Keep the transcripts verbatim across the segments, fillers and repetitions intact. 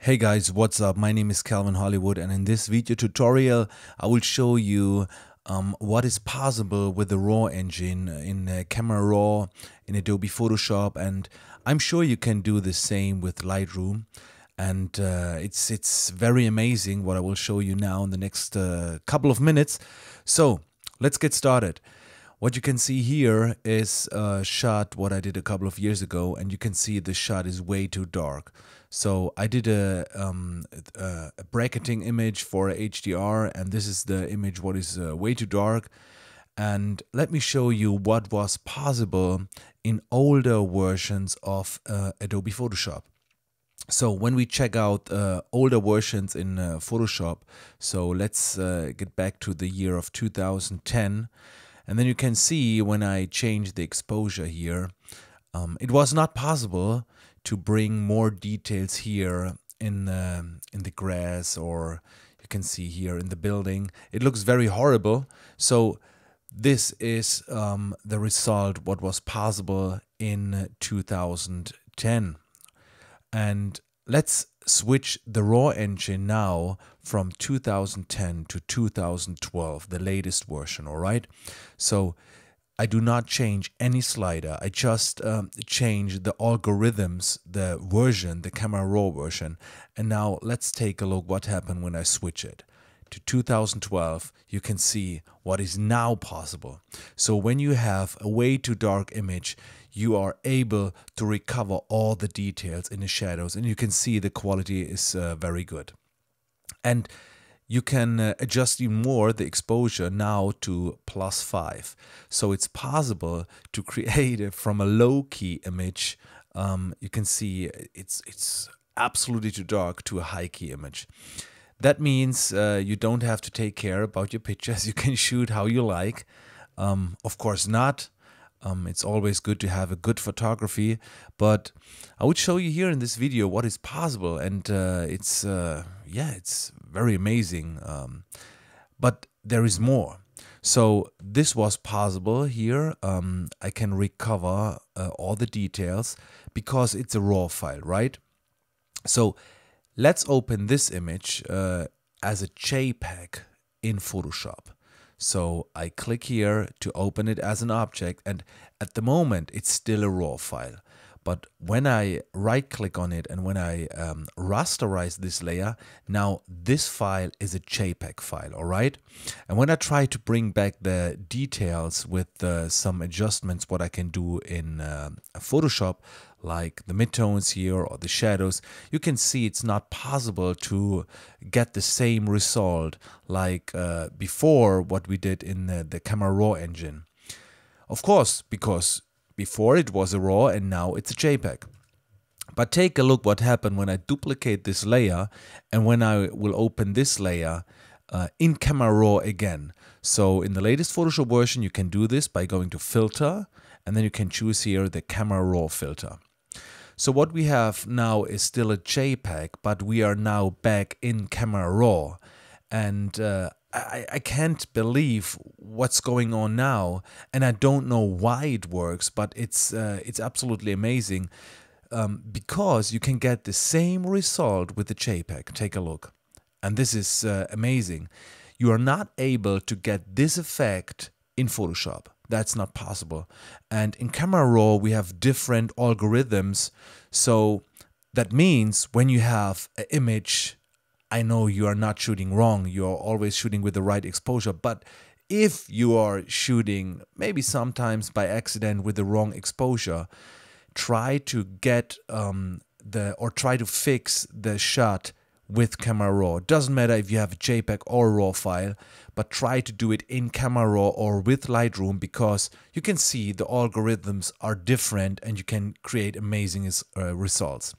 Hey guys, what's up? My name is Calvin Hollywood, and in this video tutorial I will show you um, what is possible with the RAW engine in uh, Camera RAW, in Adobe Photoshop, and I'm sure you can do the same with Lightroom. And uh, it's, it's very amazing what I will show you now in the next uh, couple of minutes. So let's get started. What you can see here is a shot what I did a couple of years ago, and you can see the shot is way too dark. So I did a, um, a bracketing image for H D R, and this is the image what is uh, way too dark. And let me show you what was possible in older versions of uh, Adobe Photoshop. So when we check out uh, older versions in uh, Photoshop, so let's uh, get back to the year of two thousand ten. And then you can see when I change the exposure here, um, it was not possible to bring more details here in the, in the grass, or you can see here in the building. It looks very horrible. So this is um, the result what was possible in two thousand ten. And let's switch the RAW engine now from two thousand ten to two thousand twelve, the latest version, all right? So I do not change any slider. I just um, change the algorithms, the version, the Camera RAW version. And now let's take a look what happened when I switch it to two thousand twelve. You can see what is now possible. So when you have a way too dark image, you are able to recover all the details in the shadows, and you can see the quality is uh, very good. And you can uh, adjust even more the exposure now to plus five. So it's possible to create it from a low key image. Um, you can see it's, it's absolutely too dark, to a high key image. That means uh, you don't have to take care about your pictures. You can shoot how you like. Um, of course not. Um, it's always good to have a good photography. But I would show you here in this video what is possible. And uh, it's, uh, yeah, it's very amazing. Um, but there is more. So this was possible here. Um, I can recover uh, all the details because it's a RAW file, right? So let's open this image uh, as a JPEG in Photoshop. So I click here to open it as an object, and at the moment it's still a RAW file. But when I right click on it and when I um, rasterize this layer, now this file is a JPEG file, all right? And when I try to bring back the details with uh, some adjustments what I can do in uh, Photoshop, like the midtones here or the shadows, you can see it's not possible to get the same result like uh, before what we did in the, the Camera RAW engine. Of course, because before it was a RAW and now it's a JPEG. But take a look what happened when I duplicate this layer and when I will open this layer uh, in Camera RAW again. So in the latest Photoshop version you can do this by going to Filter, and then you can choose here the Camera RAW filter. So what we have now is still a JPEG, but we are now back in Camera RAW. And uh, I, I can't believe what's going on now. And I don't know why it works, but it's, uh, it's absolutely amazing um, because you can get the same result with the JPEG. Take a look. And this is uh, amazing. You are not able to get this effect in Photoshop. That's not possible. And in Camera RAW, we have different algorithms. So that means when you have an image, I know you are not shooting wrong. You're always shooting with the right exposure. But if you are shooting, maybe sometimes by accident with the wrong exposure, try to get um, the, or try to fix the shot with Camera RAW. Doesn't matter if you have a JPEG or a RAW file, but try to do it in Camera RAW or with Lightroom, because you can see the algorithms are different and you can create amazing uh, results.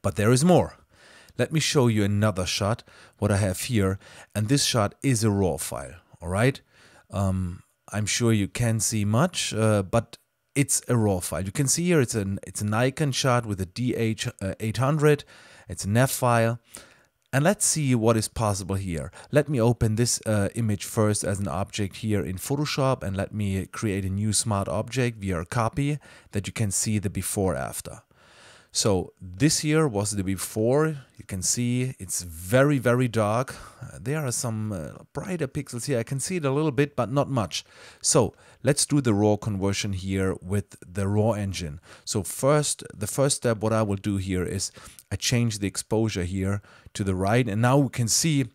But there is more. Let me show you another shot, what I have here, and this shot is a RAW file, all right? Um, I'm sure you can't see much, uh, but it's a RAW file. You can see here it's an it's a Nikon shot with a D H eight hundred. It's a N A V file. And let's see what is possible here. Let me open this uh, image first as an object here in Photoshop, and let me create a new smart object via a copy that you can see the before after. So this here was the before. You can see it's very, very dark. There are some uh, brighter pixels here. I can see it a little bit, but not much. So let's do the RAW conversion here with the RAW engine. So first, the first step, what I will do here is I change the exposure here to the right, and now we can see,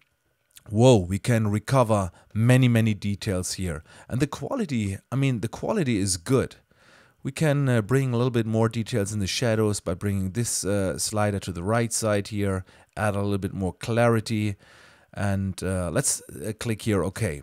whoa, we can recover many, many details here. And the quality, I mean, the quality is good. We can uh, bring a little bit more details in the shadows by bringing this uh, slider to the right side here, add a little bit more clarity, and uh, let's uh, click here OK.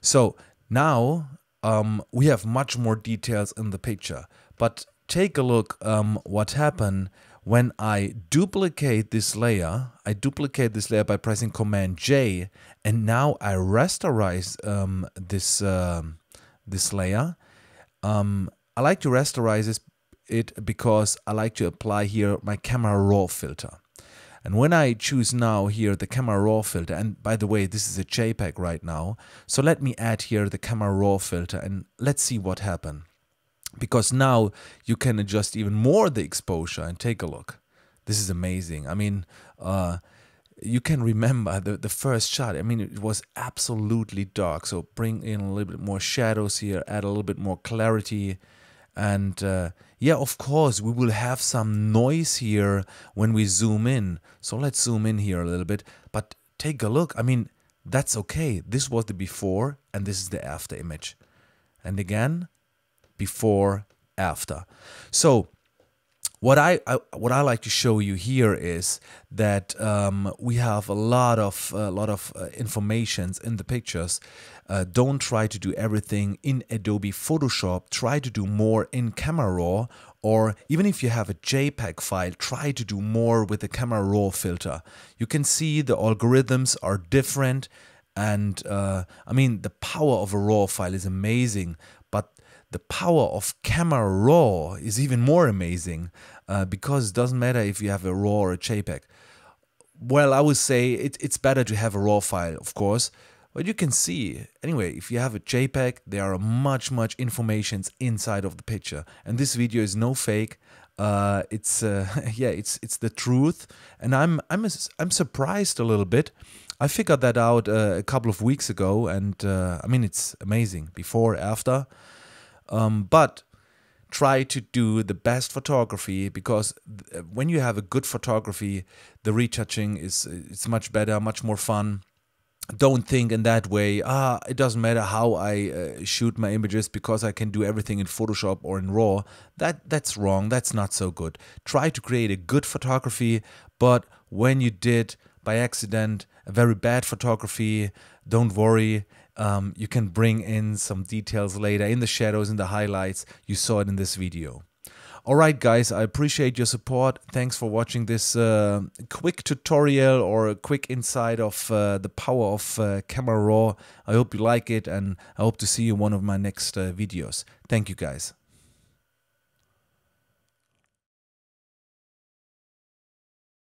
So now um, we have much more details in the picture, but take a look um, what happened when I duplicate this layer. I duplicate this layer by pressing Command J, and now I rasterize um, this, uh, this layer. Um, I like to rasterize it because I like to apply here my Camera RAW filter. And when I choose now here the Camera RAW filter, and by the way, this is a JPEG right now, so let me add here the Camera RAW filter and let's see what happened. Because now you can adjust even more the exposure, and take a look. This is amazing. I mean, uh, you can remember the, the first shot. I mean, it was absolutely dark. So bring in a little bit more shadows here, add a little bit more clarity. And uh, yeah, of course, we will have some noise here when we zoom in. So let's zoom in here a little bit, but take a look. I mean, that's okay. This was the before and this is the after image. And again, before, after. So what I, I what I like to show you here is that um, we have a lot of a lot of uh, informations in the pictures. Uh, don't try to do everything in Adobe Photoshop. Try to do more in Camera RAW, or even if you have a JPEG file, try to do more with the Camera RAW filter. You can see the algorithms are different, and uh, I mean the power of a RAW file is amazing, but the power of Camera RAW is even more amazing uh, because it doesn't matter if you have a RAW or a JPEG. Well, I would say it, it's better to have a RAW file, of course, but you can see, anyway, if you have a JPEG, there are much, much informations inside of the picture. And this video is no fake. Uh, it's uh, yeah, it's it's the truth. And I'm I'm a, I'm surprised a little bit. I figured that out uh, a couple of weeks ago, and uh, I mean it's amazing before, after. Um, but try to do the best photography, because th when you have a good photography, the retouching is it's much better, much more fun. Don't think in that way, ah, it doesn't matter how I uh, shoot my images because I can do everything in Photoshop or in RAW. That, that's wrong, that's not so good. Try to create a good photography, but when you did by accident a very bad photography, don't worry. Um, you can bring in some details later in the shadows, in the highlights. You saw it in this video. Alright guys, I appreciate your support. Thanks for watching this uh, quick tutorial or a quick insight of uh, the power of uh, Camera RAW. I hope you like it, and I hope to see you in one of my next uh, videos. Thank you guys.